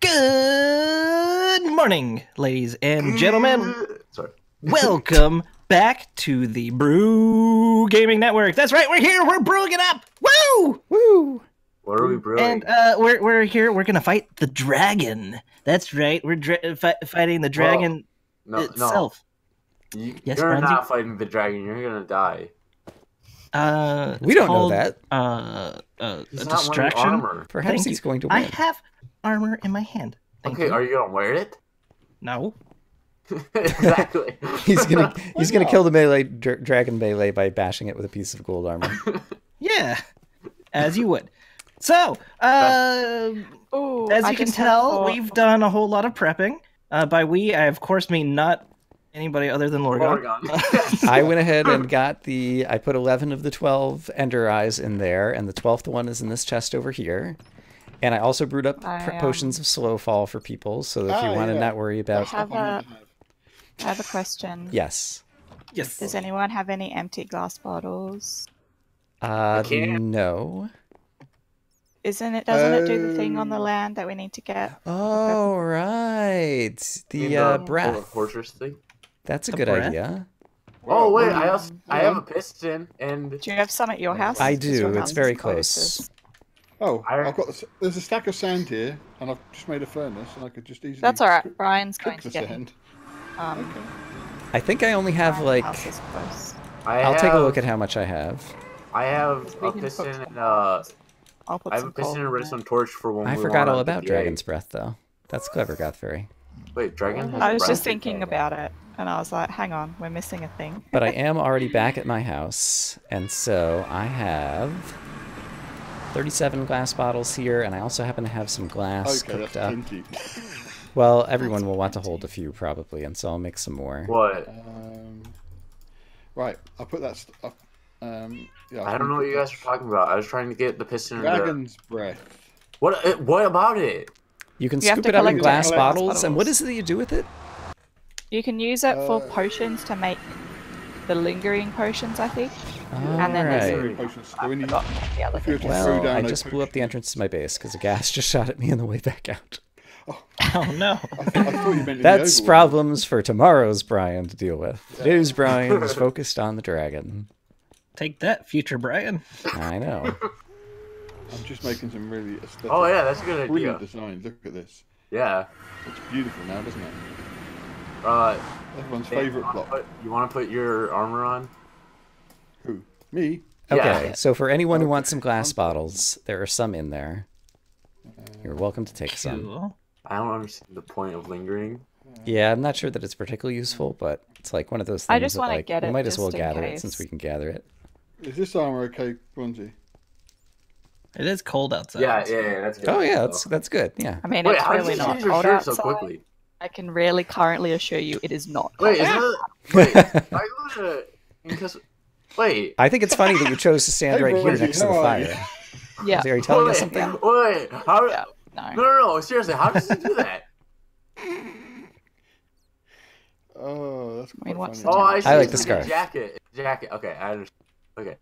Good morning, ladies and gentlemen. Sorry. Welcome back to the Brew Gaming Network. That's right, we're here. We're brewing it up. Woo! Woo! What are we brewing? And we're here. We're gonna fight the dragon. That's right. We're fighting the dragon itself. No. You're not fighting the dragon. You're gonna die. We don't know that. A distraction. Perhaps he's going to win. I have armor in my hand. Okay, are you gonna wear it? No. Exactly. he's gonna kill the melee dragon melee by bashing it with a piece of gold armor. Yeah, as you would. So, as you can tell, we've done a whole lot of prepping. By we, I of course mean not anybody other than Lorgon. I went ahead and got the. I put 11 of the 12 ender eyes in there, and the 12th one is in this chest over here. And I also brewed up potions of slow fall for people, so that if you want to not worry about. I have a question. Yes. Yes. Does anyone have any empty glass bottles? No. Doesn't it do the thing on the land that we need to get? Oh, right. The breath. The fortress thing. That's a good idea. Oh wait, I have a piston and. Do you have some at your house? I do. It's very close. Oh, I've got there's a stack of sand here, and I've just made a furnace, and I could just easily. That's all right. Brian's going to get it. Okay. I think I only have like. I'll take a look at how much I have. I have a piston and I have a piston and a redstone torch for when I forgot all about Dragon's Breath, though. That's clever, Gothfaerie. Wait, Dragon has I was breath? Just thinking about it, and I was like, hang on, we're missing a thing. But I am already back at my house, and so I have 37 glass bottles here, and I also happen to have some glass cooked up. Well, everyone will want to hold a few, probably, and so I'll make some more. What? Right, I'll put that stuff. Yeah, I don't know what you guys are talking about. I was trying to get the piston. Dragon's breath. What about it? You can scoop it up in glass bottles, and what is it that you do with it? You can use it for potions to make the lingering potions, I think. And then there's well, I just blew up the entrance to my base because a gas just shot at me on the way back out. Oh no! That's problems for tomorrow's Brian to deal with. Today's Brian is focused on the dragon. Take that, future Brian. I know. I'm just making some really aesthetic. Oh yeah, that's a good idea. Design. Look at this. Yeah. It's beautiful now, doesn't it? Everyone's favorite block. You want to put your armor on? Who? Me? Okay. Yeah. So for anyone who wants some glass bottles, there are some in there. You're welcome to take some. I don't understand the point of lingering. Yeah, I'm not sure that it's particularly useful, but it's like one of those things. I just want to get it. We might as well gather it since we can gather it. Is this armor okay, Brawnzy? It is cold outside. Yeah, that's good. Oh yeah, that's good. Yeah. I mean, wait, it's really not cold outside. So quickly? I can really currently assure you it is not. Cold. Wait, is that? Wait. I think it's funny that you chose to stand right here next to the fire. Yeah. Are you telling us something? Wait. How? Yeah, no. Seriously, how does it do that? Oh, that's quite funny. I like the scarf. Jacket. Okay, I understand. Okay.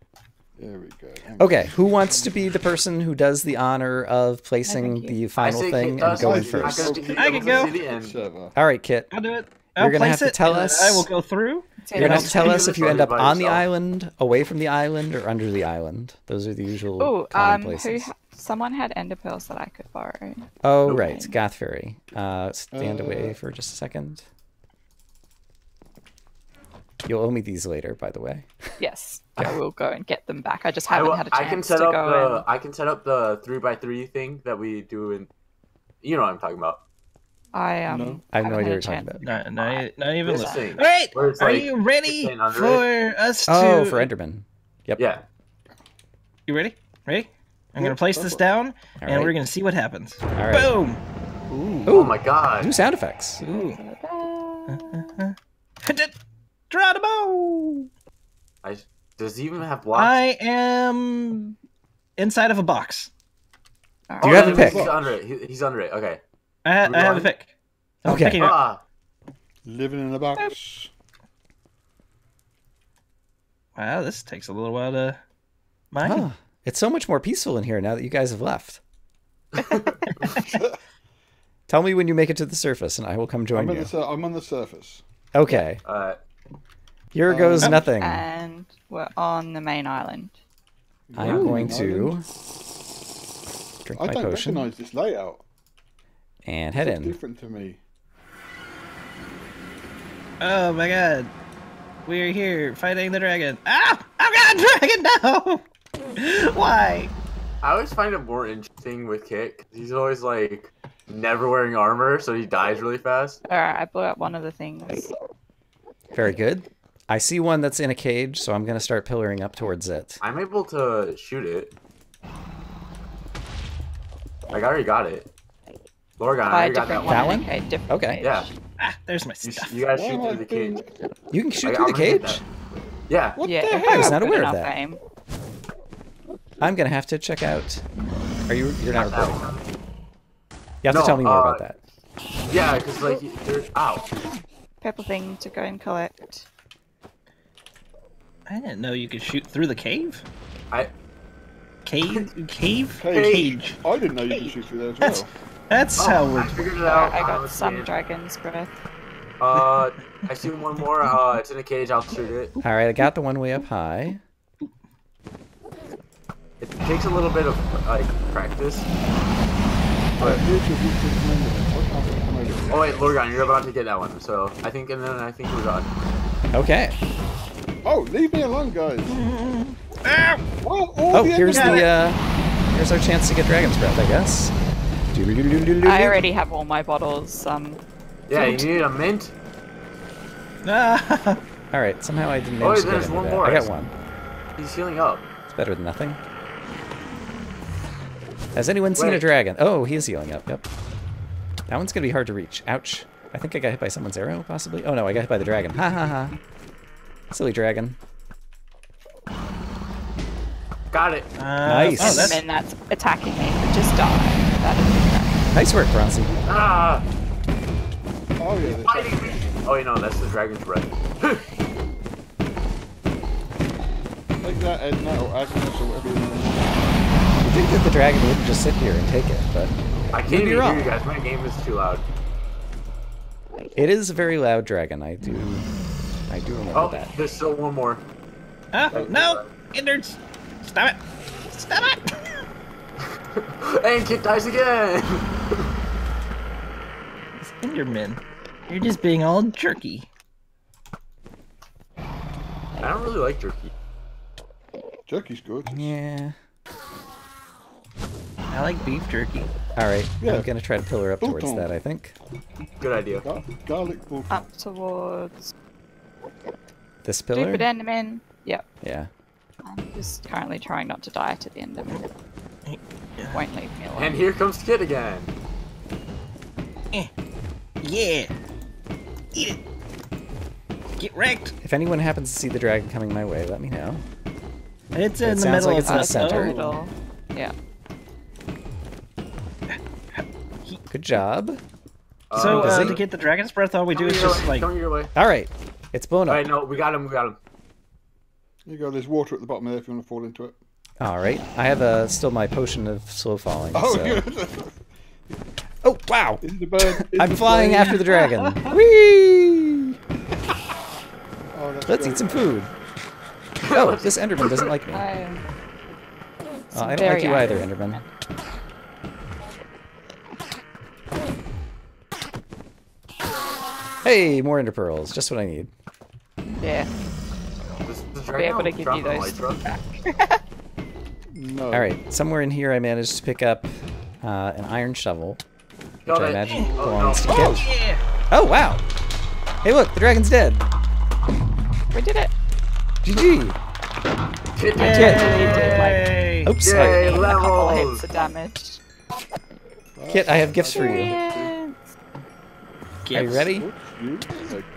There we go. Okay, who wants to be the person who does the honor of placing the final thing and going first? I can go. All right, Kit. I'll do it. You're going to have to tell us. I will go through. You're going to have to tell us if you end up on the island, away from the island, or under the island. Those are the usual places. Someone had ender pearls that I could borrow. Oh, right. Gothfaerie. Stand away for just a second. You'll owe me these later, by the way. Yes, yeah. I will go and get them back. I just haven't had a chance to go in. I can set up the 3x3 thing that we do in... You know what I'm talking about. I have no idea what you're talking about. Not even listening. All right, are you ready for us to... Oh, for Enderman. Yep. Yeah. You ready? I'm going to place this down, and we're going to see what happens. All right. Boom! Ooh. Oh, my God. New sound effects. Ooh. Geronimo! Does he even have blocks? I am inside of a box. Do you have a pick? He's under it. Okay. I have a pick. Okay. Living in a box. Wow, this takes a little while to mine. Oh, it's so much more peaceful in here now that you guys have left. Tell me when you make it to the surface, and I will come join you. I'm on the surface. Okay. Here goes nothing. And we're on the main island. I'm going to drink my potion. I don't recognize this layout. And head in. It's different to me. Oh my god. We're here fighting the dragon. Ah! Oh god, dragon, no! Why? I always find it more interesting with KITT. He's always like never wearing armor, so he dies really fast. Alright, I blew up one of the things. Very good. I see one that's in a cage, so I'm gonna start pillaring up towards it. I'm able to shoot it. Like, I already got it. Lorgon, I already got that one. That one? Okay. Yeah. Ah, there's my stuff. You guys shoot through the cage. You can shoot through the cage? Yeah. What the heck? I was not aware of that. I'm gonna have to check out. Are you? You're not recording. You have to tell me more about that. Yeah, because like there's purple thing to go and collect. I didn't know you could shoot through the cave. Cage. I didn't know you could shoot through there as well. That's how we're. I figured it out. I got some dragon's breath. I see one more. It's in a cage. I'll shoot it. All right, I got the one way up high. It takes a little bit of like practice. But... Oh wait, Lorgon, you're about to get that one. So I think, and then I think we're done. Okay. Oh, leave me alone, guys. Oh, here's the here's our chance to get dragon's breath, I guess. I already have all my bottles. Yeah, you need a mint. All right. Somehow I didn't. Oh, there's one more. I got one. He's healing up. It's better than nothing. Has anyone seen a dragon? Oh, he is healing up. Yep. That one's gonna be hard to reach. Ouch. I think I got hit by someone's arrow, possibly. Oh no, I got hit by the dragon. Ha ha ha. Silly dragon. Got it. Nice. Oh, that's... And that's attacking me. Just die. That is nice work, Brawnzy. Ah. Oh, yeah, fighting me. Oh, you know, that's the dragon's breath. Like that, and no, I can just you think that the dragon would just sit here and take it, but I can't even hear you guys. My game is too loud. It is a very loud dragon. I do remember that. There's still one more. Oh, no! Innards! Stop it! Stop it! And KITT dies again! It's Enderman. You're just being all jerky. I don't really like jerky. Jerky's good. Yeah. I like beef jerky. Alright, I'm gonna try to pillar up towards that, I think. Good idea. Garlic bulldog. Up towards... This pillar? Stupid Enderman. Yep. Yeah. I'm just currently trying not to die to the Enderman. It won't leave me alone. And here comes KITT again. Yeah. Eat it. Get wrecked. If anyone happens to see the dragon coming my way, let me know. It's in the middle. Like it's in the center. Yeah. Good job. So to get the dragon's breath, all we do is just like. Come your way. All right. It's blown up. All right, no, we got him. We got him. There you go. There's water at the bottom there if you want to fall into it. All right. I have still my potion of slow falling. Oh, so. Oh wow! I'm flying after the dragon. Whee! Let's eat some food. Oh, this Enderman doesn't like me. I don't like you either, Enderman. Hey, more Ender Pearls. Just what I need. Yeah. I'll be able to give you those back. No. Alright, somewhere in here I managed to pick up an iron shovel, which I imagine belongs to KITT. Oh, wow! Hey look, the dragon's dead! We did it! GG! KITT! Yay! Did, like, oops, yay, a couple of hits of damage. KITT, I have gifts for you. Gifts. Are you ready?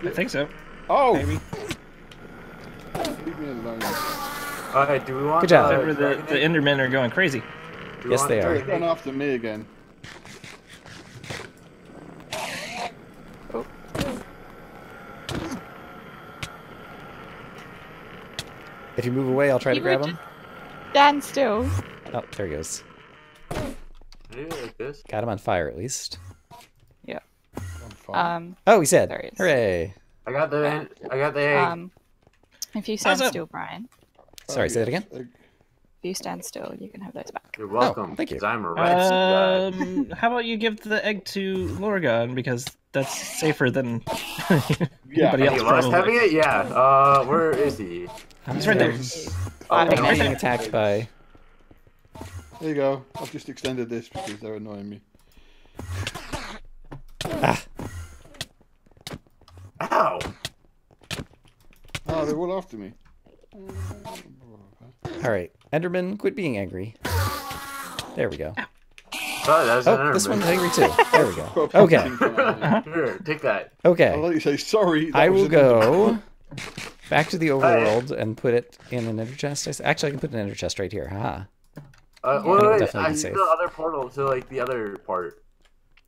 I think so. Oh! Maybe. Leave me alone. Alright, do we want good job. The Endermen are going crazy. Yes, they are. Run after me again. Oh. If you move away, I'll try to grab him. Stand still. Oh, there he goes. Got him on fire, at least. falling. Oh, he's dead. There he is. Hooray. I got the egg. If you stand still, Brian. Sorry, say that again? If you stand still, you can have those back. You're welcome. Oh, thank you. I'm a right how about you give the egg to Lorgon, because that's safer than anybody else probably. Having it? Yeah. Where is he? He's right there. Oh, I'm being attacked by... There you go. I've just extended this because they're annoying me. Ah. Ow! Oh, they're all after me. Alright, Enderman, quit being angry. There we go. Oh, that was an Enderman. This one's angry too. There we go. Okay. Here, take that. Okay. I'll let you say sorry. I will go back to the overworld and put it in an ender chest. Actually, I can put an ender chest right here. Haha. Wait, I need the other portal to like the other part.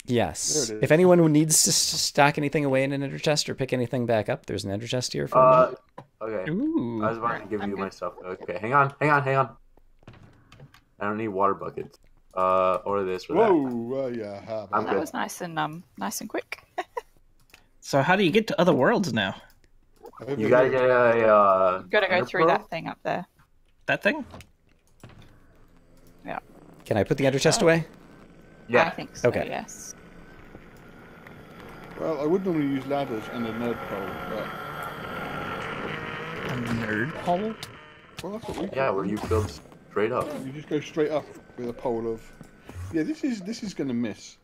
Yes. If anyone needs to stock anything away in an ender chest or pick anything back up, there's an ender chest here for me. Okay. Ooh. I was about to give you my stuff. Okay, hang on. I don't need water buckets. Or this or that. Whoa, yeah. That was nice and nice and quick. So how do you get to other worlds now? You gotta get a you gotta go through that thing up there. That thing? Yeah. Can I put the ender chest away? Yeah. I think so, okay. Yes. Well, I would normally use ladders and a nerd pole, but... A nerd pole? Well, that's what we do. Yeah, where you go straight up. You just go straight up with a pole of... Yeah, this is gonna miss.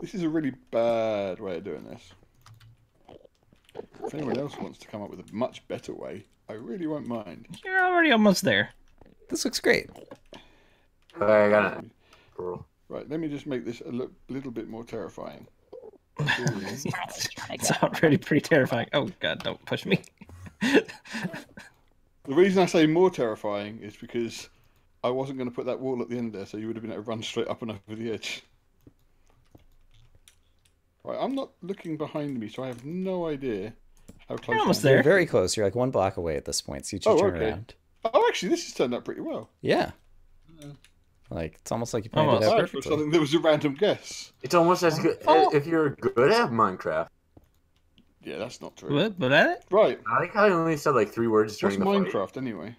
This is a really bad way of doing this. If anyone else wants to come up with a much better way, I really won't mind. You're already almost there. This looks great. Okay, I got it. Cool. Right, let me just make this look a little bit more terrifying. It's already pretty terrifying. Oh god, don't push me. The reason I say more terrifying is because I wasn't going to put that wall at the end there, so you would have been able to run straight up and over the edge. Right, I'm not looking behind me, so I have no idea how close. You're almost there. You're very close. You're like one block away at this point, so you just turn around. Oh, actually, this has turned out pretty well. Yeah. Like, it's almost like you planned it out perfectly. Something that was a random guess. It's almost as good if you're good at Minecraft. Yeah, that's not true. What? But at it? Right. I think I only said like 3 words during the Minecraft, anyway.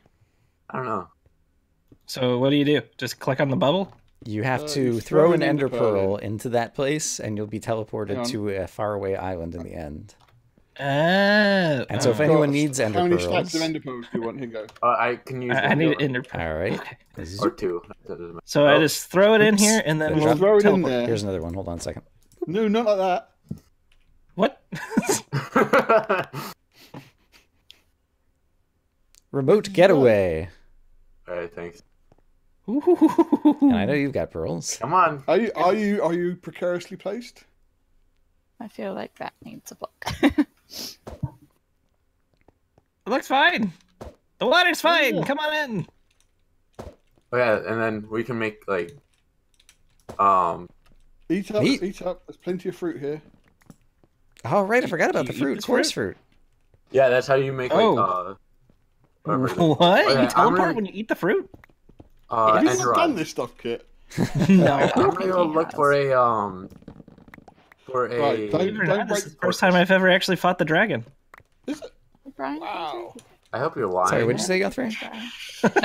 I don't know. So what do? Just click on the bubble? You have to throw an ender pearl into that place, and you'll be teleported to a faraway island in the end. Oh. And so if anyone needs ender pearls... How many stacks of ender pearls do you want? Here you go. I can use I need an ender pearl. All right. Or 2. So I just throw it in here, and then we'll throw it in there. Here's another one. Hold on a second. No, not like that. What? Remote getaway. All right, thanks. And I know you've got pearls. Come on. Are you precariously placed? I feel like that needs a block. It looks fine. The water's fine. Yeah. Come on in. Oh, yeah, and then we can make like eat up. There's plenty of fruit here. Oh right, I forgot about the fruit. Coarse fruit. Yeah, that's how you make like what? You teleport when you eat the fruit? Have you not done this stuff, Kit? No. I'm gonna go look for a Right, don't break the first time I've ever actually fought the dragon. Is it? Brian, wow. I hope you're lying. Sorry, what did you say, Gothfaerie?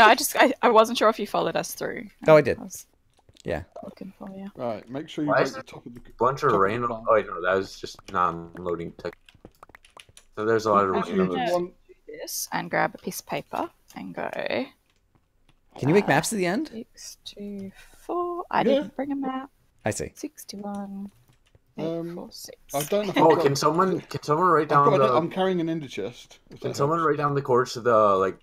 No, I wasn't sure if you followed us through. Oh, I did. Yeah. Looking for you. Right, make sure you break the top of the bunch of rain. Oh, wait, no, that was just non-loading tech. So there's a lot of rain. Do this and grab a piece of paper and go. Can you make maps at the end? 6, 2, 4. I didn't bring a map. I see. 61. 8, 4, 6. I don't know. Oh, can someone write down I'm carrying an ender chest. Can someone write down the coordinates of the like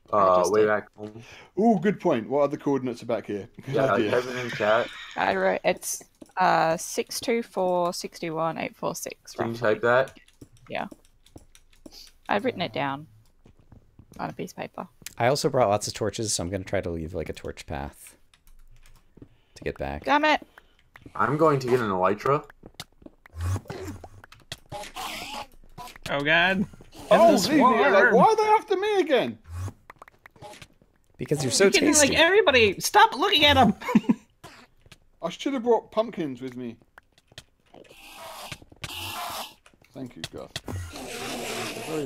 way back home? Ooh, good point. What are the coordinates back here? Yeah, type it in chat. I wrote it's 624, 61, 846. Can you type that? Yeah. I've written it down on a piece of paper. I also brought lots of torches, so I'm gonna try to leave like a torch path to get back. Damn it! I'm going to get an elytra. Oh god! Why are they after me again? Because you're so tasty. Like everybody, stop looking at them. I should have brought pumpkins with me. Thank you, Goth.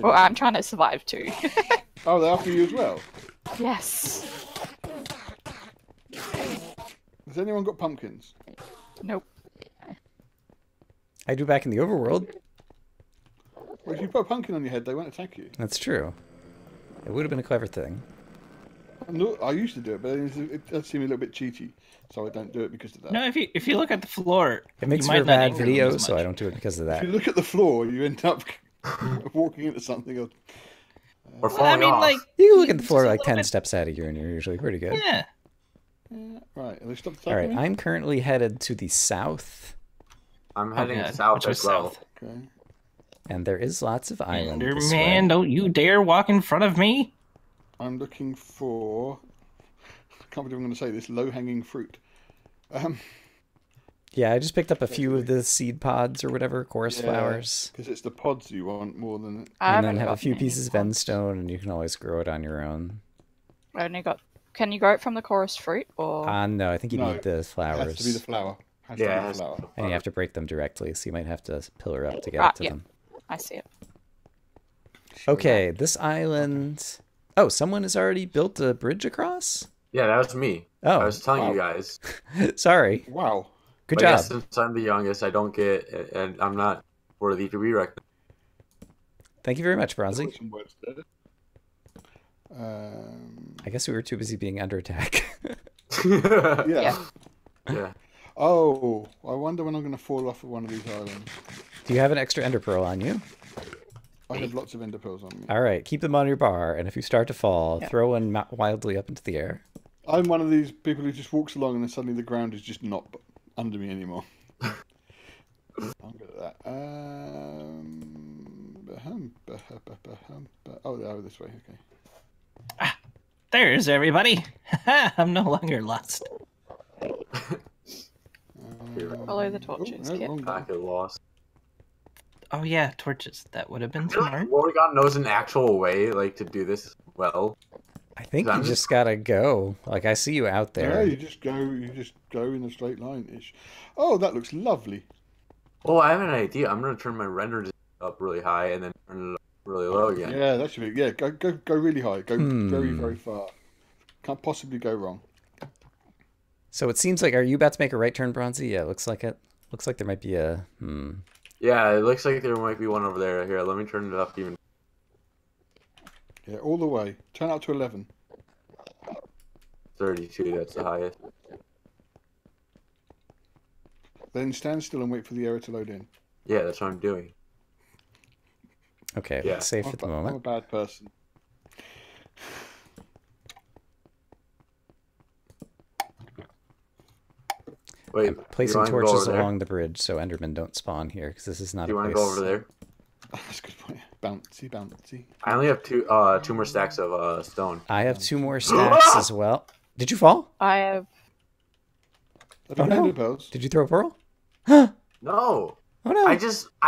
Well, nice. I'm trying to survive too. Oh, they're after you as well? Yes. Has anyone got pumpkins? Nope. I do back in the overworld. Well, if you put a pumpkin on your head, they won't attack you. That's true. It would have been a clever thing. No, I used to do it, but it does seem a little bit cheaty, so I don't do it because of that. No, if you look at the floor, it makes for a bad video, so I don't do it because of that. If you look at the floor, you end up walking into something or falling off. Like, you look at the floor like 10 steps out of here, and you're usually pretty good. Yeah. Right. Are they stopped attacking me? I'm currently headed to the south. I'm heading south as well. Okay. And there is lots of island. Man, don't you dare walk in front of me. I'm looking for... I can't believe I'm going to say this. Low-hanging fruit. Yeah, I just picked up a few of the seed pods or whatever, chorus flowers. Because it's the pods you want more than... And then have a few pieces of endstone, and you can always grow it on your own. I only got... Can you grow it from the chorus fruit, or...? No, I think you need the flowers. It has to be the flower. And you have to break them directly, so you might have to pillar up to get to them. I see it. Okay, this island... Oh, someone has already built a bridge across? Yeah, that was me. Oh, I was telling you guys. Sorry. Wow. Good job. Since I'm the youngest, I don't get, and I'm not worthy to be recognized. Thank you very much, Brawnzy. I guess we were too busy being under attack. Yeah. Oh, I wonder when I'm going to fall off of one of these islands. Do you have an extra ender pearl on you? I have lots of ender pearls on me. All right, keep them on your bar, and if you start to fall, throw one wildly up into the air. I'm one of these people who just walks along, and then suddenly the ground is just not under me anymore. I'm good at that. Oh, they are this way. Okay. Ah, there's everybody. I'm no longer lost. Follow the torches. I get lost. Oh yeah, torches. That would have been smart. Lorgon knows an actual way, like, to do this well. I think you just gotta go. Like, I see you out there. Yeah, you just go in a straight line-ish. Oh, that looks lovely. Oh, I have an idea. I'm gonna turn my render up really high and then turn it up really low again. Yeah, that should be. Yeah, go really high. Go very, very far. Can't possibly go wrong. So it seems like, are you about to make a right turn, Brawnzy? Yeah, looks like it. Looks like there might be a Yeah, it looks like there might be one over there. Here, let me turn it up even. Yeah, all the way. Turn up to 11. 32, that's the highest. Then stand still and wait for the error to load in. Yeah, that's what I'm doing. Okay, that's safe at the moment. I'm a bad person. Wait, I'm placing torches along the bridge so Endermen don't spawn here, because this is not a place. Do you want to go over there? Oh, that's a good point. Bouncy, bouncy. I only have two more stacks of stone. I have two more stacks as well. Did you fall? I have... Oh, no. Did you throw a pearl? Huh? No. Oh, no. I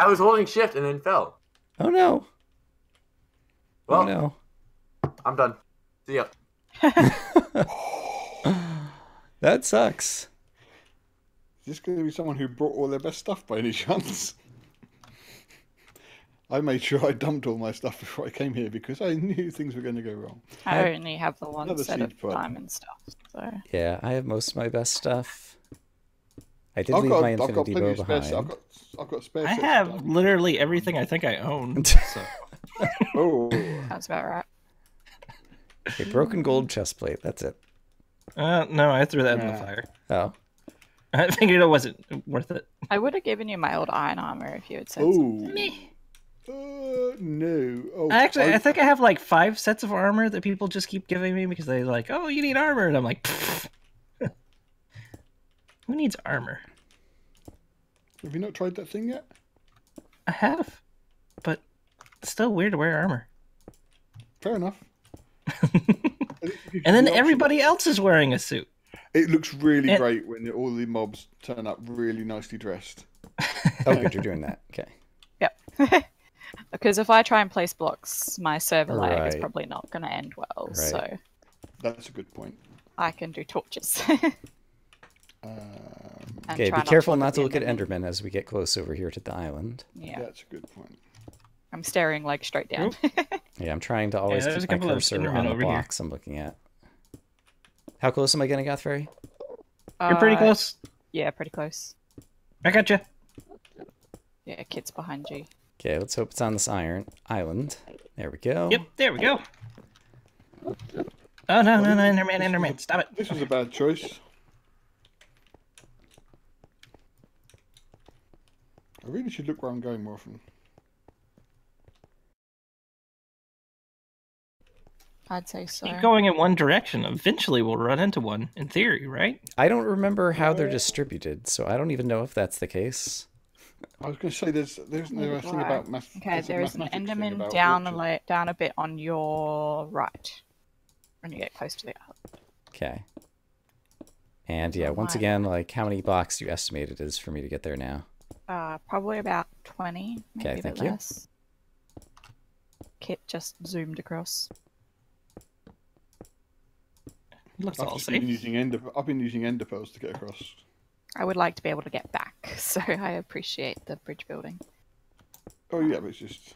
was holding shift and then fell. Oh, no. Well, I'm done. See ya. That sucks. Is this going to be someone who brought all their best stuff by any chance? I made sure I dumped all my stuff before I came here because I knew things were going to go wrong. I only have the one set of diamond stuff. So. Yeah, I have most of my best stuff. I did leave my Infinity Bow behind. I've got spare sets. I have literally everything I think I own. So. Oh, that's about right. A broken gold chestplate. That's it. No, I threw that in the fire. Oh. I figured it wasn't worth it. I would have given you my old iron armor if you had said something. No. Oh, actually, I think I have like 5 sets of armor that people just keep giving me because they're like, oh, you need armor. And I'm like, who needs armor? Have you not tried that thing yet? I have, but it's still weird to wear armor. Fair enough. And then everybody else is wearing a suit. It looks really great when all the mobs turn up really nicely dressed. Oh, good, you're doing that. Okay. Yep. Because if I try and place blocks, my server lag is probably not going to end well. Right. So that's a good point. I can do torches. Okay, be careful not to look at Enderman as we get close over here to the island. Yeah, that's a good point. I'm staring like straight down. Yeah, I'm trying to always keep my cursor on the blocks I'm looking at. How close am I getting, Gothfaerie? You're pretty close. Yeah, pretty close. I got you. Yeah, Kit's behind you. Okay, let's hope it's on this island. There we go. Yep, there we go. Oh, no, no, no, Enderman, stop it. This is a bad choice. I really should look where I'm going more often. I'd say so. Keep going in one direction. Eventually we'll run into one, in theory, right? I don't remember how they're distributed, so I don't even know if that's the case. I was going to say, there's no thing about math. Okay, there's an Enderman down a bit on your right when you get close to the island. Okay. And yeah, once again, like, how many blocks do you estimate it is for me to get there now? Probably about 20, maybe a bit less. Kit just zoomed across. I've been using ender pearls to get across. I would like to be able to get back, so I appreciate the bridge building. Oh yeah, let's just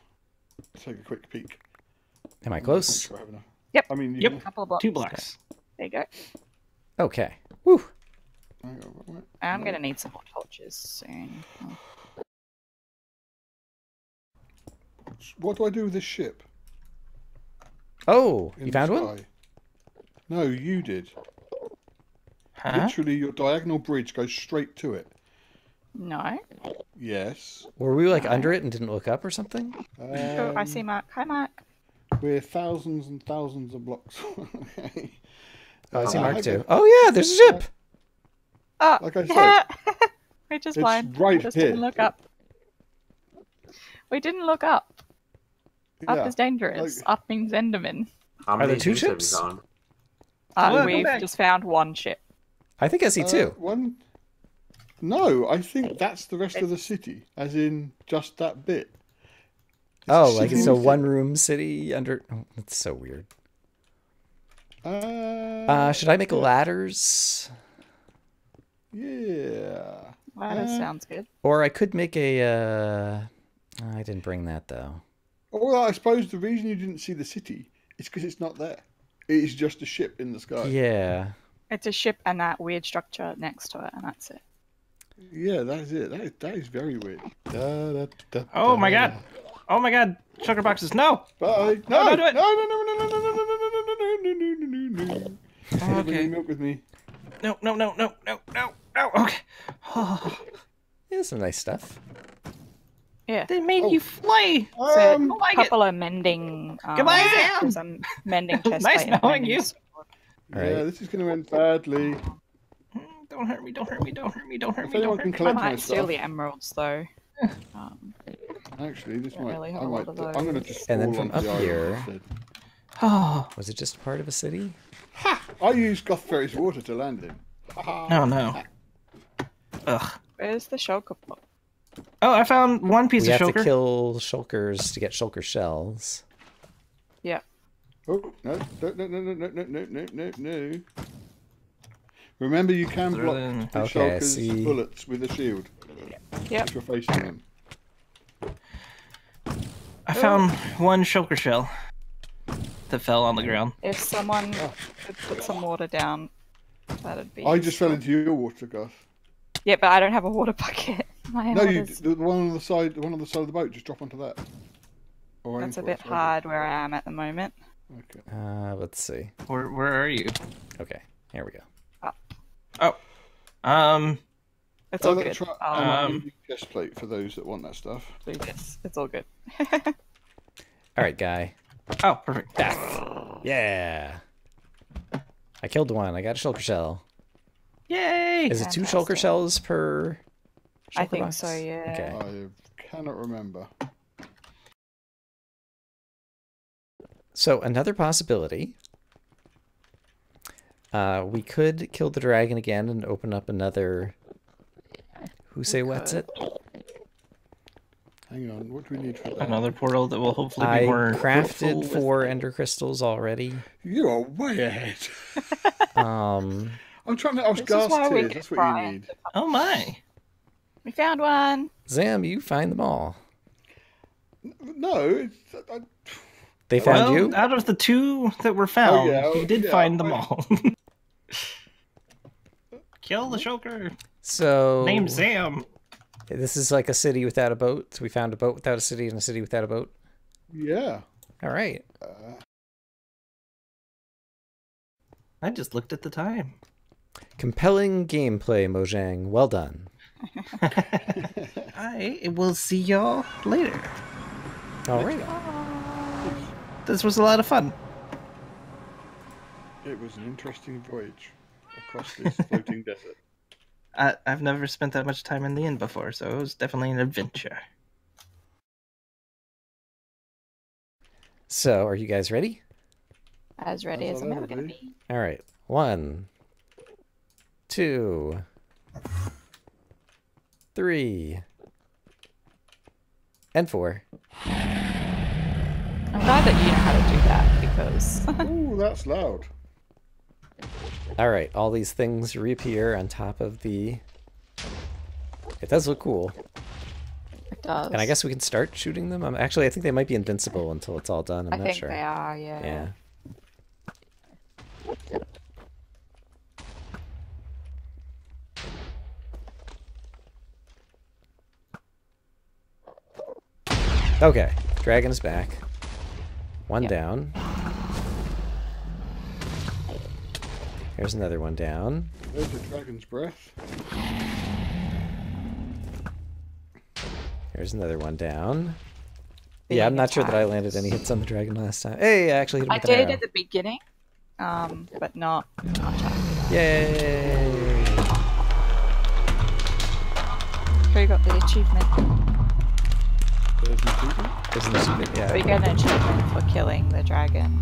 take a quick peek. Am I close? Yep. I mean, yep. Couple of blocks. 2 blocks. Okay. There you go. Okay. Woo. I'm gonna need some more torches soon. What do I do with this ship? Oh, you found one? No, you did. Huh? Literally, your diagonal bridge goes straight to it. No. Yes. Were we like under it and didn't look up or something? Oh, I see Mark. Hi, Mark. We're thousands and thousands of blocks away. Oh, I see Mark too. Oh yeah, there's a ship. Oh, like I said, we just blind. Right, just didn't look up. We didn't look up. Yeah. Up is dangerous. Like... Up means Enderman. Are there 2 ships? We've just found 1 ship. I think I see 2. One? No, I think that's the rest of the city, as in just that bit. It's like it's a one-room city under... Oh, that's so weird. Should I make ladders? Yeah. Ladders sounds good. Or I could make a... I didn't bring that, though. Well, I suppose the reason you didn't see the city is because it's not there. It is just a ship in the sky. Yeah. It's a ship and that weird structure next to it, and that's it. Yeah, that is it. That is very weird. Oh my god! Oh my god! Sugar boxes, no! No! No! No! No! No! No! No! No! No! No! No! No! Okay. Milk with me. No! No! No! No! No! No! No! Okay. Here's some nice stuff. Yeah. They made you fly. A couple of mending. Goodbye, Zam. Some mending chest. Nice knowing you. All right. Yeah, this is going to end badly. Don't hurt me! Don't hurt me! Don't hurt me! Don't hurt me! Don't hurt me! I might steal the emeralds, though. Actually, this might. Really I'm going to just. And then from up here. Oh. Was it just part of a city? Ha! I used Gothfaerie's water to land in. Oh no. Ugh. Where's the shulker pot? Oh, I found 1 piece of shulker. We have to kill shulkers to get shulker shells. Yeah. Oh, no, no, no, no, no, no, no, no, no. Remember, you can block the shulker's bullets with a shield. Yep. If you're facing them. I found 1 shulker shell that fell on the ground. If someone could put some water down, that'd be... I just fell into your water, Goth. Yeah, but I don't have a water bucket. No, the one on the side, of the boat. Just drop onto that. Or that's a bit hard where I am at the moment. Okay. Let's see. Where are you? Okay, here we go. Up. Oh. It's all good. Chest plate for those that want that stuff. Yes, it's all good. All right, guy. Oh, perfect. Yeah. I killed 1. I got a shulker shell. Yay! Is it 2 shulker shells per? I think so, yeah. Okay. I cannot remember. So another possibility, we could kill the dragon again and open up another. Who say what's it? Hang on, what do we need for that? Another portal that will hopefully be more. I crafted 4 ender crystals already. You are way ahead. I'm trying to. Gas tears. That's what you need. Oh my! We found one. Zam, you find them all. No. They found you? Out of the two that were found, you did find them all. Kill the Shulker. So. Name Zam. This is like a city without a boat. So we found a boat without a city and a city without a boat. Yeah. All right. I just looked at the time. Compelling gameplay, Mojang. Well done. I will see y'all later. All right. This was a lot of fun. It was an interesting voyage across this floating desert. I've never spent that much time in the inn before, so it was definitely an adventure. So, are you guys ready? As ready as I'm ever going to be. All right. 1, 2, 3, and 4. I'm glad that you know how to do that, because... Ooh, that's loud. All right, all these things reappear on top of the... It does look cool. It does. And I guess we can start shooting them. Actually, I think they might be invincible until it's all done. I'm not sure. I think they are, yeah. Yeah. Okay, dragon is back. One down. Here's another one down. There's a dragon's breath. Here's another one down. Yeah, I'm not sure that I landed any hits on the dragon last time. Hey, I actually hit him with an arrow. I did at the beginning, but not. Yay! Who got the achievement? Yeah. We get an achievement for killing the dragon.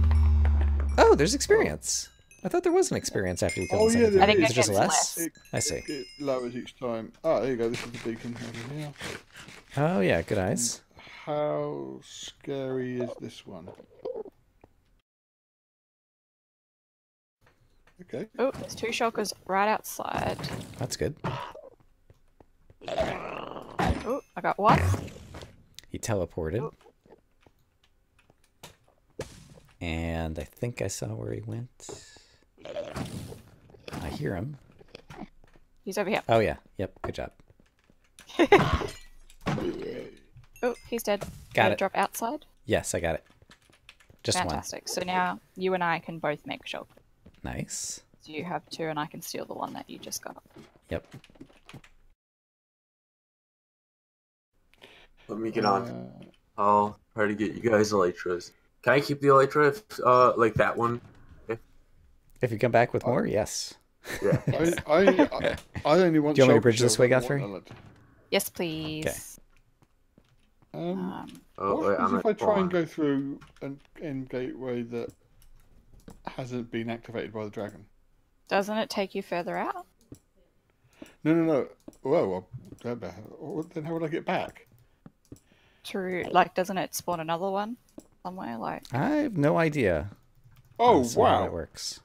Oh, there's experience. I thought there was an experience after you killed something. Yeah, I think it's just less. I see. It lowers each time. Oh, there you go. This is the beacon over here. Oh yeah, good eyes. How scary is this one? Okay. Oh, there's 2 shulkers right outside. That's good. Oh, I got 1. He teleported. And I think I saw where he went. I hear him. He's over here. Oh, yeah. Yep. Good job. Oh, he's dead. Got it. Drop outside? Yes, I got it. Just Fantastic. 1. Fantastic. So now you and I can both make shulk. Nice. So you have 2 and I can steal the one that you just got. Yep. Let me get on. I'll try to get you guys elytras. Can I keep the elytra, like that one? If you come back with more, yes. Yeah. I only want. Do you want me to bridge this way, Gothfaerie? Yes, please. Okay. What if I try and go through an end gateway that hasn't been activated by the dragon? Doesn't it take you further out? No. Well, then how would I get back? True. Like, doesn't it spawn another one somewhere? Like, I have no idea. Oh wow! How it works.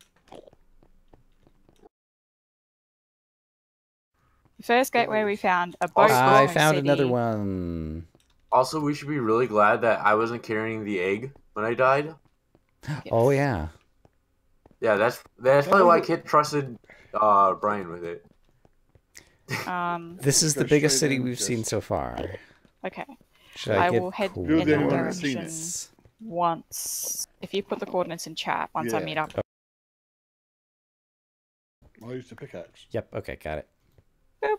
The first gateway we found a boat. I found another one. Also, we should be really glad that I wasn't carrying the egg when I died. Yes. Oh yeah. Yeah, that's probably why KITT trusted Brian with it. This is the biggest city we've seen so far. Okay. I will head in that direction once. If you put the coordinates in chat, once I meet up. I'll use the pickaxe. Yep, okay, got it. Boop.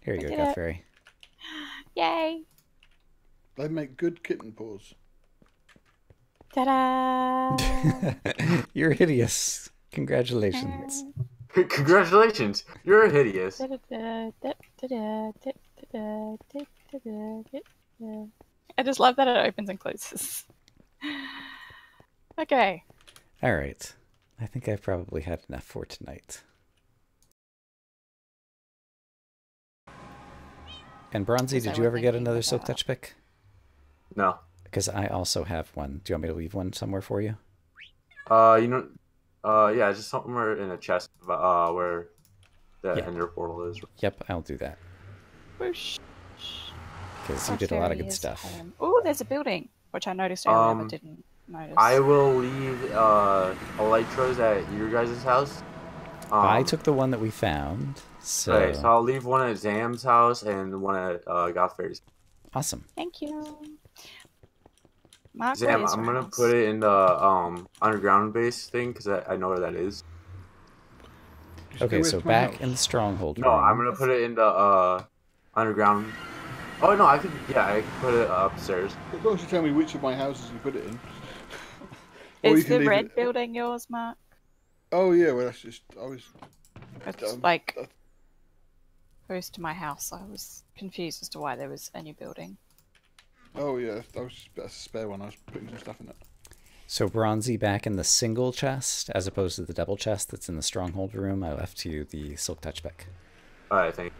Here you go, Gothfaerie. Yay! They make good kitten paws. Ta-da! You're hideous. Congratulations. Congratulations! You're hideous. Yeah. I just love that it opens and closes. Okay. All right. I think I've probably had enough for tonight. And Brawnzy, did you ever get another silk touch pick? No. Because I also have one. Do you want me to leave one somewhere for you? You know, Yeah, just somewhere in a chest where the ender portal is. Yep, I'll do that. Whoosh. Because you did a lot of good stuff. Oh, there's a building, which I noticed earlier but didn't notice. I will leave Elytras at your guys' house. I took the one that we found. So, okay, so I'll leave one at Zam's house and one at Gothfaerie's. Awesome. Thank you. Mark, Zam, I'm going to put it in the underground base thing because I know where that is. Okay, so back in the stronghold. No, I'm going to put it in the underground. Oh, no, I could, yeah, I could put it upstairs. Of course, you tell me which of my houses you put it in. Is the red building yours, Mark? Oh, yeah, well, that's just, I was... It's like, close to my house. I was confused as to why there was a new building. Oh, yeah, that was a spare one. I was putting some stuff in it. So, Brawnzy back in the single chest, as opposed to the double chest that's in the stronghold room. I left you the silk touchback. All right, thank you.